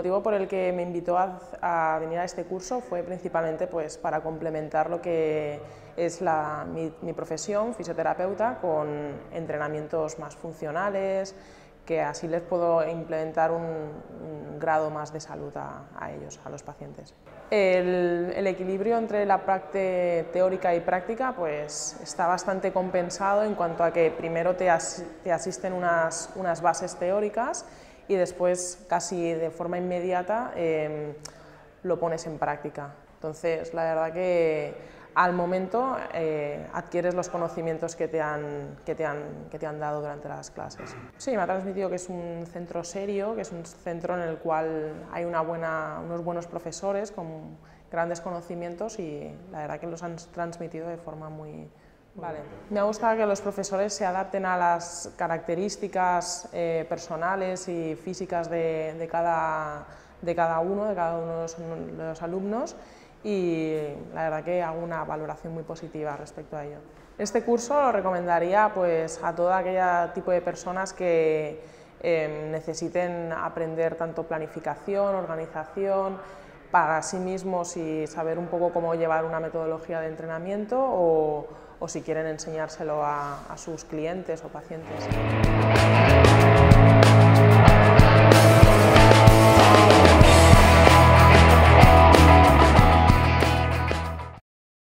motivo por el que me invitó a venir a este curso fue principalmente pues, para complementar lo que es mi profesión, fisioterapeuta, con entrenamientos más funcionales, que así les puedo implementar un grado más de salud a ellos, a los pacientes. El equilibrio entre la parte teórica y práctica pues, está bastante compensado en cuanto a que primero te asisten unas bases teóricas y después, casi de forma inmediata, lo pones en práctica. Entonces, la verdad que al momento adquieres los conocimientos que te han dado durante las clases. Sí, me ha transmitido que es un centro serio, que es un centro en el cual hay unos buenos profesores con grandes conocimientos y la verdad que los han transmitido de forma muy... Vale. Me ha gustado que los profesores se adapten a las características personales y físicas de cada uno de los alumnos y la verdad que hago una valoración muy positiva respecto a ello. Este curso lo recomendaría pues, a todo aquel tipo de personas que necesiten aprender tanto planificación, organización, para sí mismos y saber un poco cómo llevar una metodología de entrenamiento o si quieren enseñárselo a sus clientes o pacientes.